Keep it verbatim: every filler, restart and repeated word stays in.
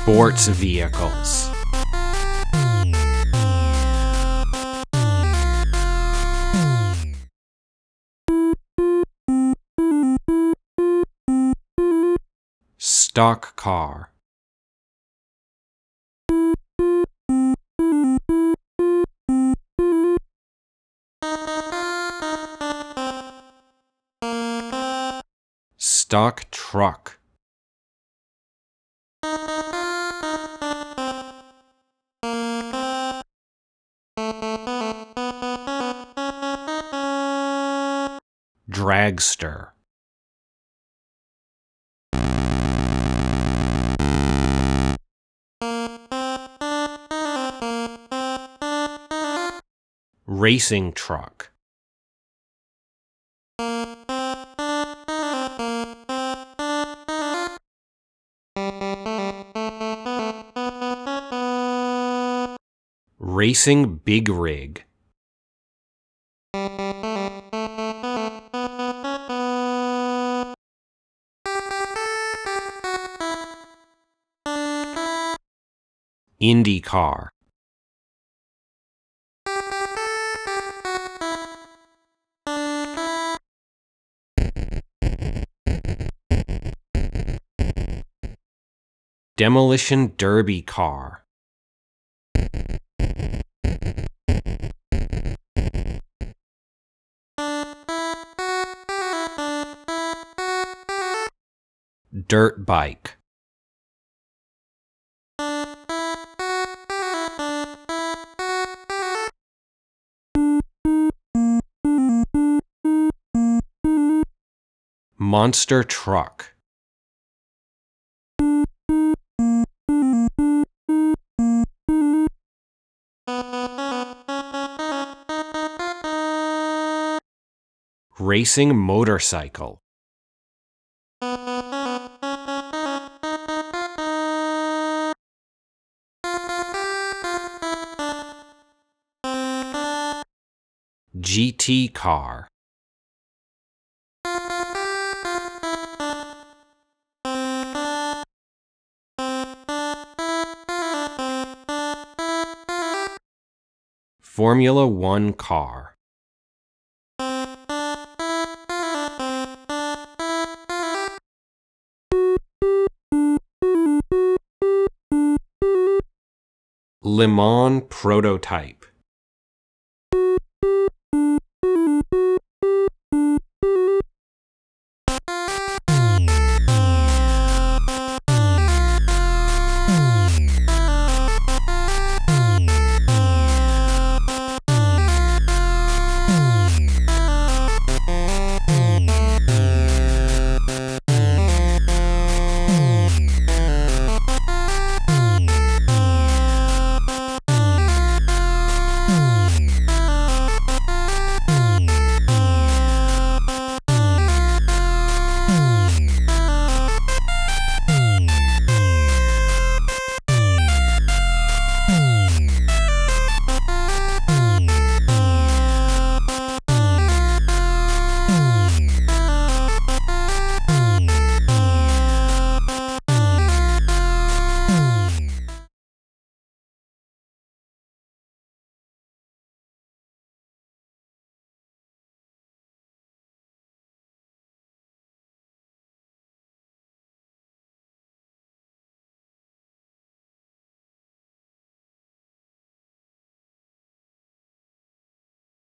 sports vehicles. Stock car. Stock truck. Dragster. Racing truck. Racing big rig. Indy car. Demolition derby car. Dirt bike. Monster truck. Racing motorcycle. G T car. Formula One car. Le Mans prototype.